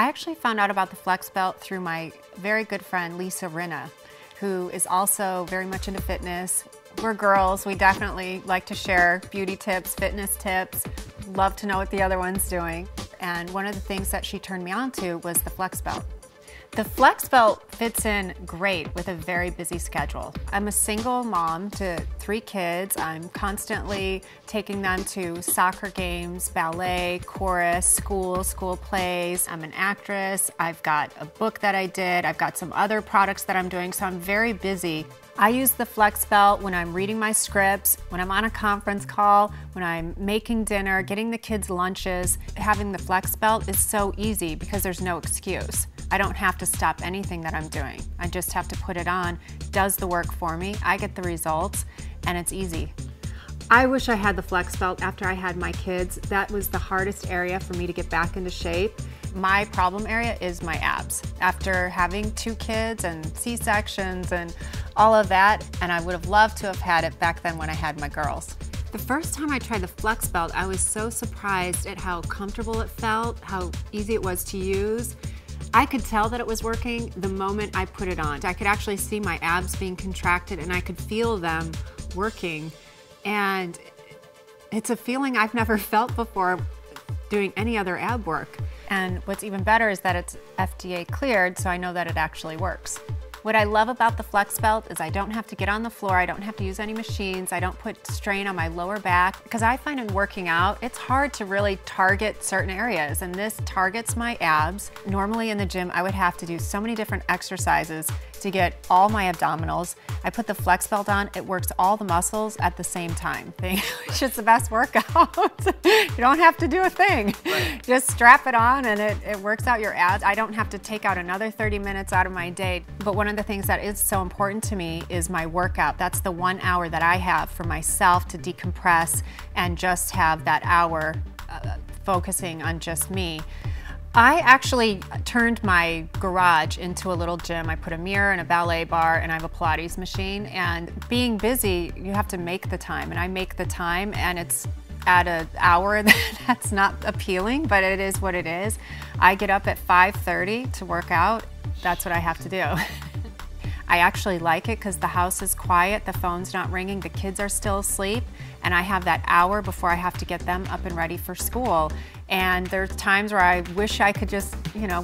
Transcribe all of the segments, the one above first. I actually found out about the Flex Belt through my very good friend, Lisa Rinna, who is also very much into fitness. We're girls, we definitely like to share beauty tips, fitness tips, love to know what the other one's doing. And one of the things that she turned me on to was the Flex Belt. The Flex Belt fits in great with a very busy schedule. I'm a single mom to 3 kids. I'm constantly taking them to soccer games, ballet, chorus, school plays. I'm an actress. I've got a book that I did. I've got some other products that I'm doing, so I'm very busy. I use the Flex Belt when I'm reading my scripts, when I'm on a conference call, when I'm making dinner, getting the kids lunches. Having the Flex Belt is so easy because there's no excuse. I don't have to stop anything that I'm doing. I just have to put it on. It does the work for me, I get the results, and it's easy. I wish I had the Flex Belt after I had my kids. That was the hardest area for me to get back into shape. My problem area is my abs. After having 2 kids and C-sections and all of that, and I would have loved to have had it back then when I had my girls. The first time I tried the Flex Belt, I was so surprised at how comfortable it felt, how easy it was to use. I could tell that it was working the moment I put it on. I could actually see my abs being contracted and I could feel them working. And it's a feeling I've never felt before doing any other ab work. And what's even better is that it's FDA cleared, so I know that it actually works. What I love about the Flex Belt is I don't have to get on the floor, I don't have to use any machines, I don't put strain on my lower back, because I find in working out, it's hard to really target certain areas, and this targets my abs. Normally in the gym, I would have to do so many different exercises to get all my abdominals. I put the Flex Belt on, it works all the muscles at the same time, which is the best workout. You don't have to do a thing. Just strap it on and it works out your abs. I don't have to take out another 30 minutes out of my day. But one of the things that is so important to me is my workout. That's the 1 hour that I have for myself to decompress and just have that hour focusing on just me. I actually turned my garage into a little gym. I put a mirror and a ballet bar and I have a Pilates machine, and being busy, you have to make the time, and I make the time, and it's at an hour that's not appealing, but it is what it is. I get up at 5:30 to work out. That's what I have to do. I actually like it because the house is quiet, the phone's not ringing, the kids are still asleep, and I have that hour before I have to get them up and ready for school. And there's times where I wish I could just,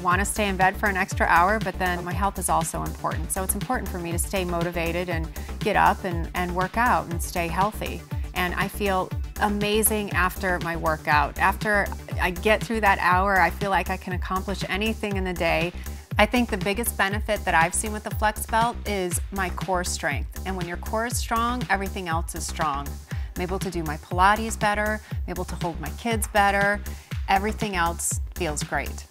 want to stay in bed for an extra hour, but then my health is also important. So it's important for me to stay motivated and get up and work out and stay healthy. And I feel amazing after my workout. After I get through that hour, I feel like I can accomplish anything in the day. I think the biggest benefit that I've seen with the Flex Belt is my core strength. And when your core is strong, everything else is strong. I'm able to do my Pilates better, I'm able to hold my kids better. Everything else feels great.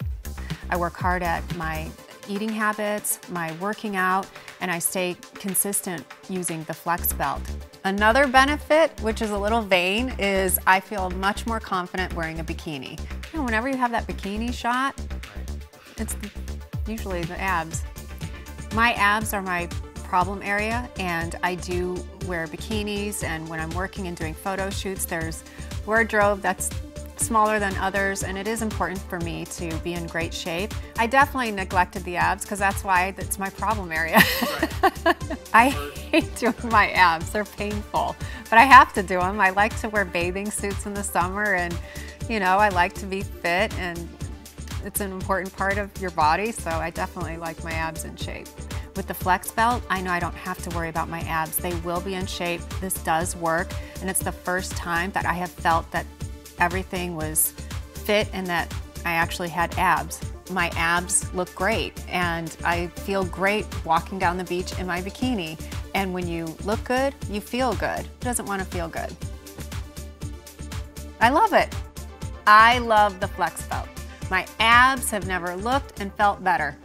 I work hard at my eating habits, my working out, and I stay consistent using the Flex Belt. Another benefit, which is a little vain, is I feel much more confident wearing a bikini. Whenever you have that bikini shot, it's usually the abs. My abs are my problem area, and I do wear bikinis, and when I'm working and doing photo shoots, there's wardrobe that's smaller than others, and it is important for me to be in great shape. I definitely neglected the abs because that's my problem area. I hate doing my abs, they're painful, but I have to do them. I like to wear bathing suits in the summer, and I like to be fit, and it's an important part of your body, so I definitely like my abs in shape. With the Flex Belt, I know I don't have to worry about my abs. They will be in shape. This does work, and it's the first time that I have felt that everything was fit and that I actually had abs. My abs look great, and I feel great walking down the beach in my bikini. And when you look good, you feel good. Who doesn't want to feel good? I love it. I love the Flex Belt. My abs have never looked and felt better.